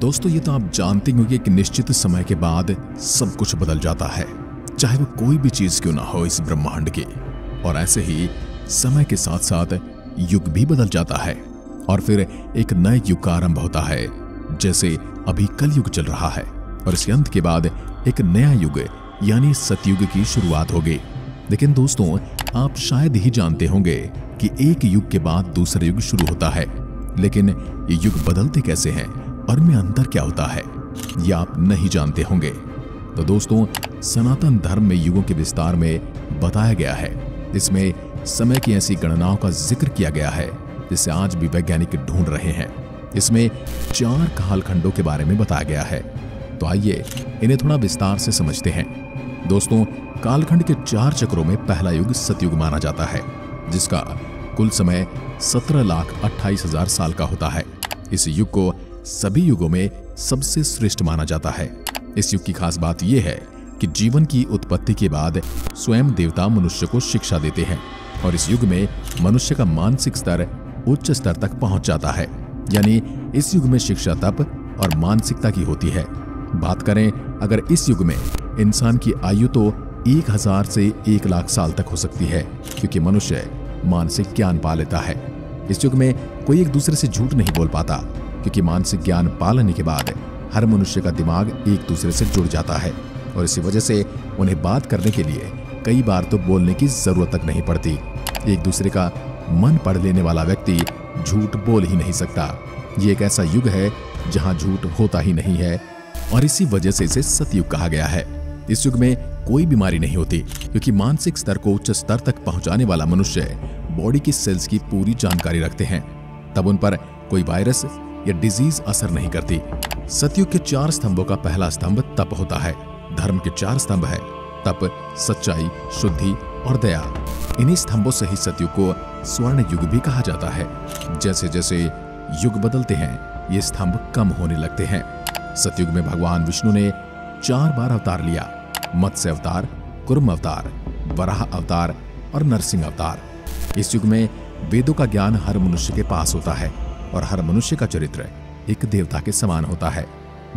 दोस्तों ये तो आप जानते होंगे कि निश्चित समय के बाद सब कुछ बदल जाता है, चाहे वो कोई भी चीज क्यों ना हो इस ब्रह्मांड की। और ऐसे ही समय के साथ साथ युग भी बदल जाता है और फिर एक नए युग का आरंभ होता है, जैसे अभी कलयुग चल रहा है और इसके अंत के बाद एक नया युग यानी सतयुग की शुरुआत होगी। लेकिन दोस्तों आप शायद ही जानते होंगे कि एक युग के बाद दूसरा युग शुरू होता है, लेकिन ये युग बदलते कैसे हैं और में अंतर क्या होता है ये आप नहीं जानते होंगे। तो दोस्तों सनातन धर्म में युगों के विस्तार में बताया गया है, इसमें समय की ऐसी गणनाओं का जिक्र किया गया है जिसे आज भी वैज्ञानिक ढूंढ रहे हैं। इसमें 4 कालखंडों के बारे में बताया गया है, तो आइए इन्हें थोड़ा विस्तार से समझते हैं। दोस्तों कालखंड के 4 चक्रों में पहला युग सतयुग माना जाता है, जिसका कुल समय 17,28,000 साल का होता है। इस युग को सभी युगों में सबसे श्रेष्ठ माना जाता है। इस युग की खास बात यह है कि जीवन की उत्पत्ति के बाद स्वयं देवता मनुष्य को शिक्षा देते हैं और इस युग में मनुष्य का मानसिक स्तर उच्च स्तर तक पहुंच जाता है, यानी इस युग में शिक्षा तप और मानसिकता की होती है। बात करें अगर इस युग में इंसान की आयु तो 1000 से 1,00,000 साल तक हो सकती है, क्योंकि मनुष्य मानसिक ज्ञान पा लेता है। इस युग में कोई एक दूसरे से झूठ नहीं बोल पाता, क्योंकि मानसिक ज्ञान पा लेने के बाद हर मनुष्य का दिमाग एक दूसरे से जुड़ जाता है और इसी वजह से उन्हें बात करने के लिए कई बार तो बोलने की जरूरत तक नहीं पड़ती। एक दूसरे का मन पढ़ लेने वाला व्यक्ति झूठ बोल ही नहीं सकता। ये एक ऐसा युग है जहां झूठ होता ही नहीं है और इसी वजह से इसे सतयुग कहा गया है। इस युग में कोई बीमारी नहीं होती, क्योंकि मानसिक स्तर को उच्च स्तर तक पहुंचाने वाला मनुष्य बॉडी की सेल्स की पूरी जानकारी रखते हैं, तब उन पर कोई वायरस या डिजीज असर नहीं करती। सतयुग के 4 स्तंभों का पहला स्तंभ तप होता है। धर्म के 4 स्तंभ है तप, सच्चाई, शुद्धि और दया। इन्हीं स्तंभों से ही सतयुग को स्वर्ण युग भी कहा जाता है। जैसे जैसे युग बदलते हैं ये स्तंभ कम होने लगते हैं। सतयुग में भगवान विष्णु ने 4 बार अवतार लिया, मत्स्य अवतार, कुर्म अवतार, वराह अवतार और नरसिंह अवतार। इस युग में वेदों का ज्ञान हर मनुष्य के पास होता है और हर मनुष्य का चरित्र एक देवता के समान होता है,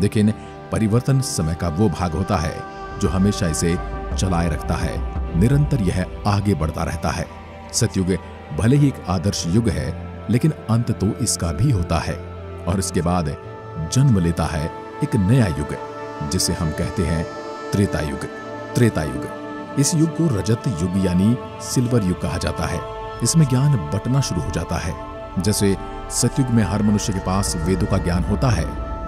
लेकिन परिवर्तन समय का वो भाग होता है जो हमेशा इसे चलाए रखता है, निरंतर यह आगे बढ़ता रहता है। सतयुग भले ही एक आदर्श युग है, लेकिन अंत तो इसका भी होता है और इसके बाद जन्म लेता है एक नया युग, जिसे हम कहते हैं त्रेतायुग। त्रेतायुग इस युग को रजत युग यानी सिल्वर युग कहा जाता है। इसमें ज्ञान बटना शुरू हो जाता है। जैसे सतयुग में हर मनुष्य के पास वेदों का ज्ञान होता है,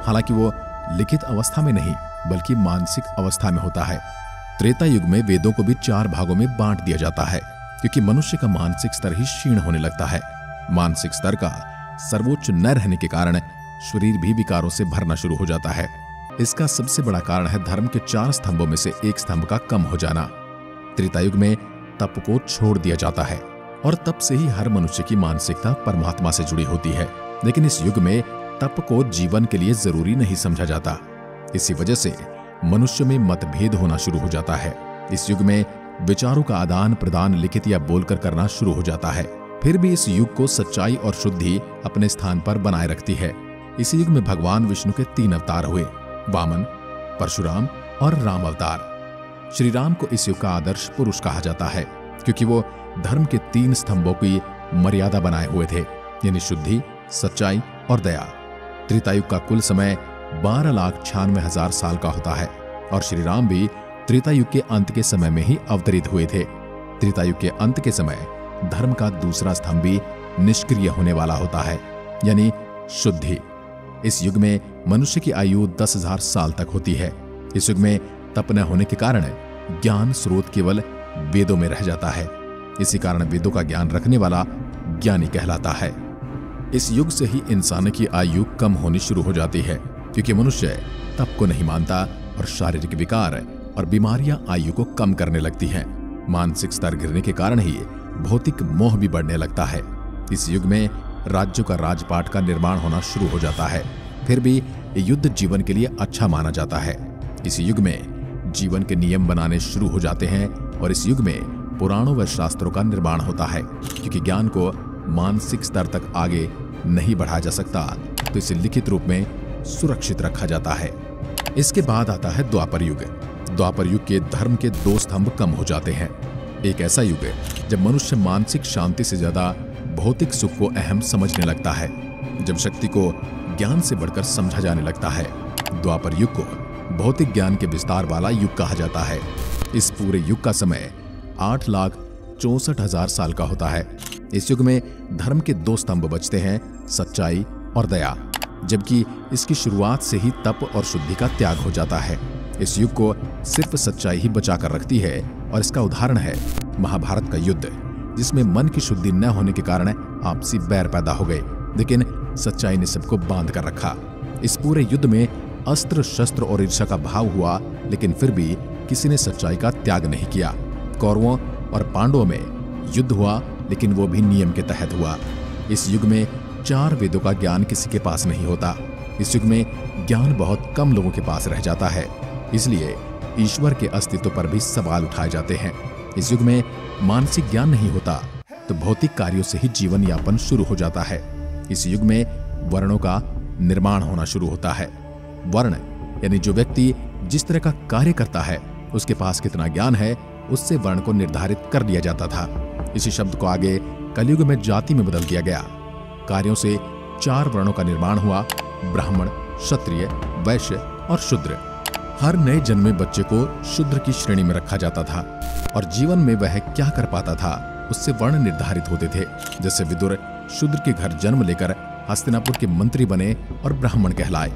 हालांकि वो लिखित अवस्था में नहीं बल्कि मानसिक अवस्था में होता है। त्रेता युग में वेदों को भी 4 भागों में बांट दिया जाता है, क्योंकि मनुष्य का मानसिक स्तर ही क्षीण होने लगता है। मानसिक स्तर का सर्वोच्च न रहने के कारण शरीर भी विकारों से भरना शुरू हो जाता है। इसका सबसे बड़ा कारण है धर्म के 4 स्तंभों में से एक स्तंभ का कम हो जाना। त्रेतायुग में तप को छोड़ दिया जाता है और तप से ही हर मनुष्य की मानसिकता परमात्मा से जुड़ी होती है, लेकिन इस युग में तप को जीवन के लिए जरूरी नहीं समझा जाता। इसी वजह से मनुष्य में मतभेद होना शुरू हो जाता है। इस युग में विचारों का आदान प्रदान लिखित या बोलकर करना शुरू हो जाता है। फिर भी इस युग को सच्चाई और शुद्धि अपने स्थान पर बनाए रखती है। इसी युग में भगवान विष्णु के 3 अवतार हुए, वामन, परशुराम और राम अवतार। श्री राम को इस युग का आदर्श पुरुष कहा जाता है, क्योंकि वो धर्म के 3 स्तंभों की मर्यादा बनाए हुए थे, यानी शुद्धि, सच्चाई और दया। त्रेतायुग का कुल समय 12,96,000 साल का होता है और श्री राम भी त्रेतायुग के अंत के समय में ही अवतरित हुए थे। त्रेतायुग के अंत के समय धर्म का दूसरा स्तंभ भी निष्क्रिय होने वाला होता है, यानी शुद्धि। इस युग में मनुष्य की आयु 10,000 साल तक होती है। इस युग में तप न होने के कारण ज्ञान स्रोत केवल वेदों में रह जाता है। इसी कारण वेदों का ज्ञान रखने वाला ज्ञानी कहलाता है। इस युग से ही इंसान की आयु कम होनी शुरू हो जाती है, क्योंकि मनुष्य तप को नहीं मानता और शारीरिक विकार और बीमारियां आयु को कम करने लगती हैं। मानसिक स्तर गिरने के कारण ही भौतिक मोह भी बढ़ने लगता है। इस युग में राज्यों का राजपाट का निर्माण होना शुरू हो जाता है। फिर भी युद्ध जीवन के लिए अच्छा माना जाता है। इस युग में जीवन के नियम बनाने शुरू हो जाते हैं और इस युग में पुराणों व शास्त्रों का निर्माण होता है, क्योंकि ज्ञान को मानसिक स्तर तक आगे नहीं बढ़ाया जा सकता, तो इसे लिखित रूप में सुरक्षित रखा जाता है। इसके बाद आता है द्वापर युग। द्वापर युग के धर्म के दो स्तंभ कम हो जाते हैं। एक ऐसा युग है जब मनुष्य मानसिक शांति से ज्यादा भौतिक सुख को अहम समझने लगता है, जब शक्ति को ज्ञान से बढ़कर समझा जाने लगता है। द्वापर युग को भौतिक ज्ञान के विस्तार वाला युग कहा जाता है। इस पूरे युग का समय 8,64,000 साल का होता है। इस युग में धर्म के दो स्तंभ बचते हैं, सच्चाई और दया, जबकि इसकी शुरुआत से ही तप और शुद्धि का त्याग हो जाता है। इस युग को सिर्फ सच्चाई ही बचा कर रखती है और इसका उदाहरण है महाभारत का युद्ध, जिसमें मन की शुद्धि न होने के कारण आपसी बैर पैदा हो गए, लेकिन सच्चाई ने सबको बांध कर रखा। इस पूरे युद्ध में अस्त्र शस्त्र और ईर्ष्या का भाव हुआ, लेकिन फिर भी किसी ने सच्चाई का त्याग नहीं किया। कौरवों और पांडवों में युद्ध हुआ, लेकिन वो भी नियम के तहत हुआ। इस युग में 4 वेदों का ज्ञान किसी के पास नहीं होता। इस युग में ज्ञान बहुत कम लोगों के पास रह जाता है, इसलिए ईश्वर के अस्तित्व पर भी सवाल उठाए जाते हैं। इस युग में मानसिक ज्ञान नहीं होता, तो भौतिक कार्यों से ही जीवन यापन शुरू हो जाता है। इस युग में वर्णों का निर्माण होना शुरू होता है। वर्ण यानी जो व्यक्ति जिस तरह का कार्य करता है, उसके पास कितना ज्ञान है, उससे वर्ण को निर्धारित कर लिया जाता था। इसी शब्द को आगे कलयुग में जाति में बदल दिया गया। कार्यों से 4 वर्णों का निर्माण हुआ, ब्राह्मण, क्षत्रिय, वैश्य और शूद्र। हर नए जन्मे बच्चे को शूद्र की श्रेणी में रखा जाता था और जीवन में वह क्या कर पाता था, उससे वर्ण निर्धारित होते थे। जैसे विदुर शूद्र के घर जन्म लेकर हस्तिनापुर के मंत्री बने और ब्राह्मण कहलाए।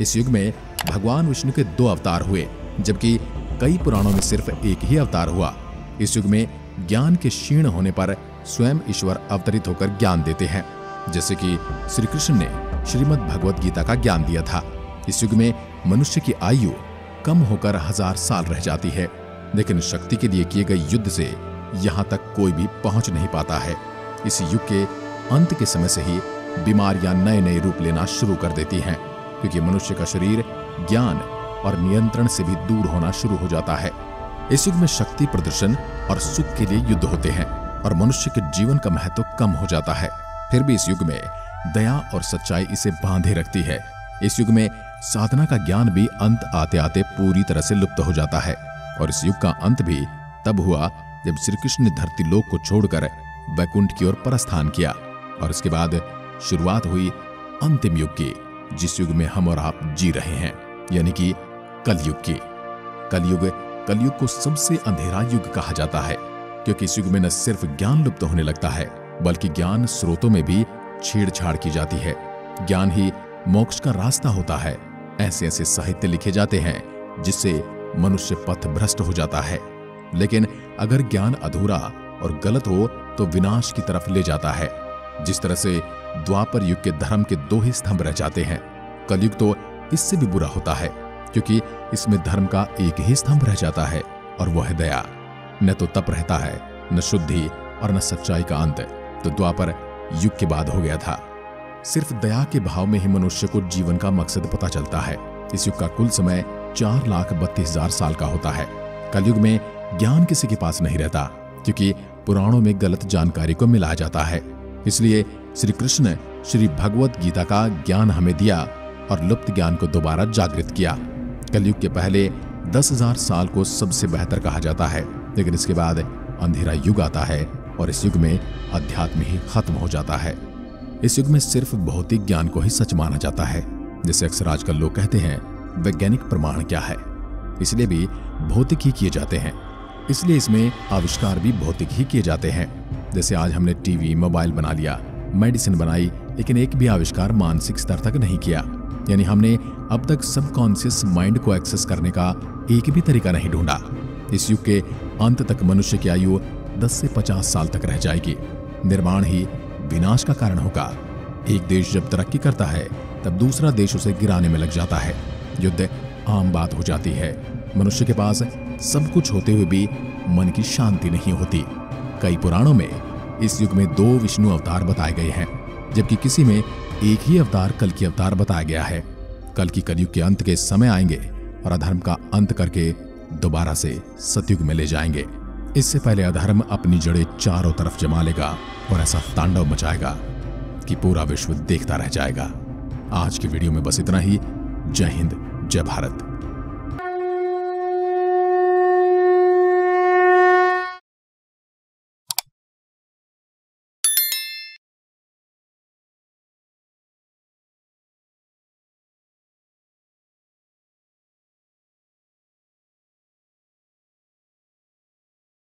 इस युग में भगवान विष्णु के 2 अवतार हुए, जबकि कई पुराणों में सिर्फ एक ही अवतार हुआ। इस युग में ज्ञान के क्षीण होने पर स्वयं ईश्वर अवतरित होकर ज्ञान देते हैं, जैसे कि श्री कृष्ण ने श्रीमद् भगवत गीता का ज्ञान दिया था। इस युग में मनुष्य की आयु कम होकर 1000 साल रह जाती है, लेकिन शक्ति के लिए किए गए युद्ध से यहाँ तक कोई भी पहुँच नहीं पाता है। इस युग के अंत के समय से ही बीमारियाँ नए नए रूप लेना शुरू कर देती हैं, क्योंकि मनुष्य का शरीर ज्ञान और नियंत्रण से भी दूर होना शुरू हो जाता है। इस युग में शक्ति प्रदर्शन और सुख के लिए युद्ध होते हैं और मनुष्य के जीवन का महत्व कम हो जाता है। फिर भी इस युग में दया और सच्चाई इसे बांधे रखती है। इस युग में साधना का ज्ञान भी अंत आते आते पूरी तरह से लुप्त हो जाता है और इस युग का अंत भी तब हुआ जब श्री कृष्ण ने धरती लोक को छोड़कर वैकुंठ की ओर प्रस्थान किया और इसके बाद शुरुआत हुई अंतिम युग की, जिस युग में हम और आप जी रहे हैं, यानी कि कलयुग की। कलयुग को सबसे अंधेरा युग कहा जाता है, क्योंकि इस युग में न सिर्फ ज्ञान लुप्त होने लगता है, बल्कि ज्ञान स्रोतों में भी छेड़छाड़ की जाती है। ज्ञान ही मोक्ष का रास्ता होता है। ऐसे ऐसे साहित्य लिखे जाते हैं जिससे मनुष्य पथ भ्रष्ट हो जाता है, लेकिन अगर ज्ञान अधूरा और गलत हो तो विनाश की तरफ ले जाता है। जिस तरह से द्वापर युग के धर्म के 2 ही स्तंभ रह जाते हैं, कलयुग तो इससे भी बुरा होता है, क्योंकि इसमें धर्म का एक ही स्तंभ रह जाता है और वह है दया। न तो तप रहता है, न शुद्धि और न सच्चाई का अंत तो द्वापर युग के बाद हो गया था। सिर्फ दया के भाव में ही मनुष्य को जीवन का मकसद पता चलता है। इस युग का कुल समय 4,32,000 साल का होता है। कलयुग में ज्ञान किसी के पास नहीं रहता, क्योंकि पुराणों में गलत जानकारी को मिलाया जाता है। इसलिए श्री कृष्ण ने श्री भगवत गीता का ज्ञान हमें दिया और लुप्त ज्ञान को दोबारा जागृत किया। कलयुग के पहले 10,000 साल को सबसे बेहतर कहा जाता है, लेकिन इसके बाद अंधेरा युग आता है और इस युग में अध्यात्म ही खत्म हो जाता है। इस युग में सिर्फ भौतिक ज्ञान को ही सच माना जाता है। जैसे अक्सर आजकल लोग कहते हैं, वैज्ञानिक प्रमाण क्या है, इसलिए भी भौतिक ही किए जाते हैं। इसलिए इसमें आविष्कार भी भौतिक ही किए जाते हैं। जैसे आज हमने टीवी, मोबाइल बना लिया, मेडिसिन बनाई, लेकिन एक भी आविष्कार मानसिक स्तर तक नहीं किया। यानी हमने अब तक सबकॉन्शियस माइंड को एक्सेस करने का एक भी तरीका नहीं ढूंढा। इस युग के अंत तक मनुष्य की आयु 10 से 50 साल तक रह जाएगी। निर्माण ही विनाश का कारण होगा। एक देश जब तरक्की करता है, तब दूसरा देश उसे गिराने में लग जाता है। युद्ध आम बात हो जाती है। मनुष्य के पास सब कुछ होते हुए भी मन की शांति नहीं होती। कई पुराणों में इस युग में 2 विष्णु अवतार बताए गए हैं, जबकि किसी में एक ही अवतार कल्कि अवतार बताया गया है। कल्कि कलयुग के अंत के समय आएंगे और अधर्म का अंत करके दोबारा से सतयुग में ले जाएंगे। इससे पहले अधर्म अपनी जड़ें चारों तरफ जमा लेगा और ऐसा तांडव मचाएगा कि पूरा विश्व देखता रह जाएगा। आज के वीडियो में बस इतना ही। जय हिंद, जय भारत।